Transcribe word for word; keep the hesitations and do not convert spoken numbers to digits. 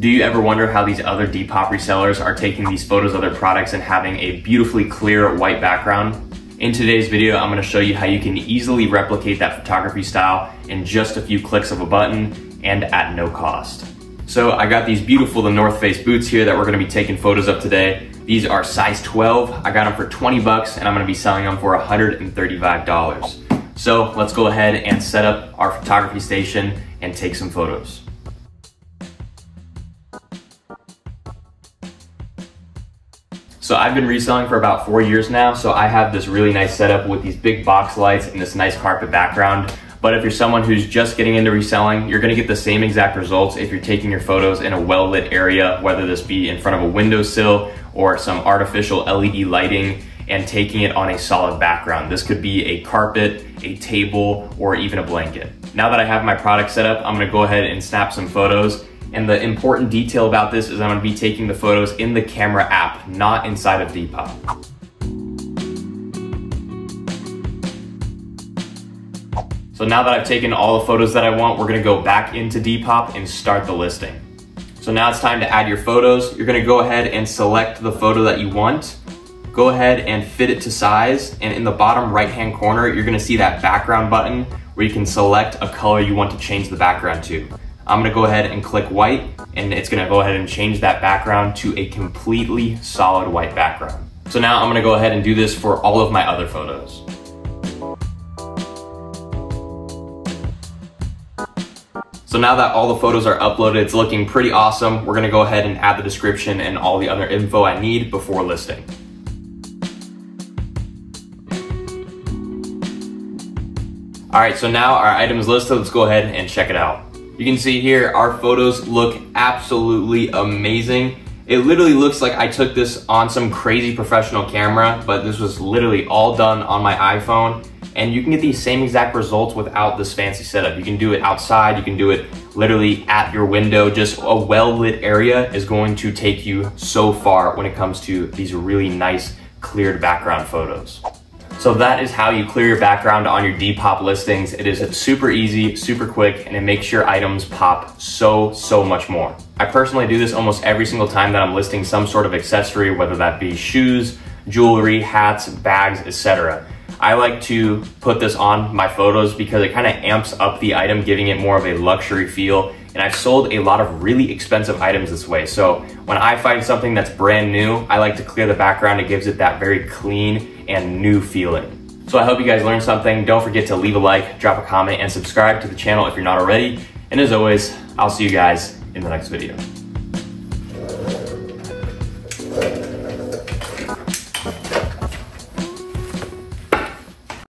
Do you ever wonder how these other Depop resellers are taking these photos of their products and having a beautifully clear white background? In today's video, I'm going to show you how you can easily replicate that photography style in just a few clicks of a button and at no cost. So I got these beautiful the North Face boots here that we're going to be taking photos of today. These are size twelve. I got them for twenty bucks and I'm going to be selling them for one hundred thirty-five dollars. So let's go ahead and set up our photography station and take some photos. So I've been reselling for about four years now, so I have this really nice setup with these big box lights and this nice carpet background. But if you're someone who's just getting into reselling, you're gonna get the same exact results if you're taking your photos in a well-lit area, whether this be in front of a windowsill or some artificial L E D lighting, and taking it on a solid background. This could be a carpet, a table, or even a blanket. Now that I have my product set up, I'm gonna go ahead and snap some photos. And the important detail about this is I'm gonna be taking the photos in the camera app, not inside of Depop. So now that I've taken all the photos that I want, we're gonna go back into Depop and start the listing. So now it's time to add your photos. You're gonna go ahead and select the photo that you want. Go ahead and fit it to size. And in the bottom right-hand corner, you're gonna see that background button where you can select a color you want to change the background to. I'm gonna go ahead and click white, and it's gonna go ahead and change that background to a completely solid white background. So now I'm gonna go ahead and do this for all of my other photos. So now that all the photos are uploaded, it's looking pretty awesome. We're gonna go ahead and add the description and all the other info I need before listing. All right, so now our item is listed. Let's go ahead and check it out. You can see here, our photos look absolutely amazing. It literally looks like I took this on some crazy professional camera, but this was literally all done on my iPhone. And you can get these same exact results without this fancy setup. You can do it outside, you can do it literally at your window. Just a well-lit area is going to take you so far when it comes to these really nice cleared background photos. So that is how you clear your background on your Depop listings. It is super easy, super quick, and it makes your items pop so, so much more. I personally do this almost every single time that I'm listing some sort of accessory, whether that be shoes, jewelry, hats, bags, et cetera. I like to put this on my photos because it kind of amps up the item, giving it more of a luxury feel. And I've sold a lot of really expensive items this way. So when I find something that's brand new, I like to clear the background. It gives it that very clean and new feeling. So I hope you guys learned something. Don't forget to leave a like, drop a comment, and subscribe to the channel if you're not already. And as always, I'll see you guys in the next video.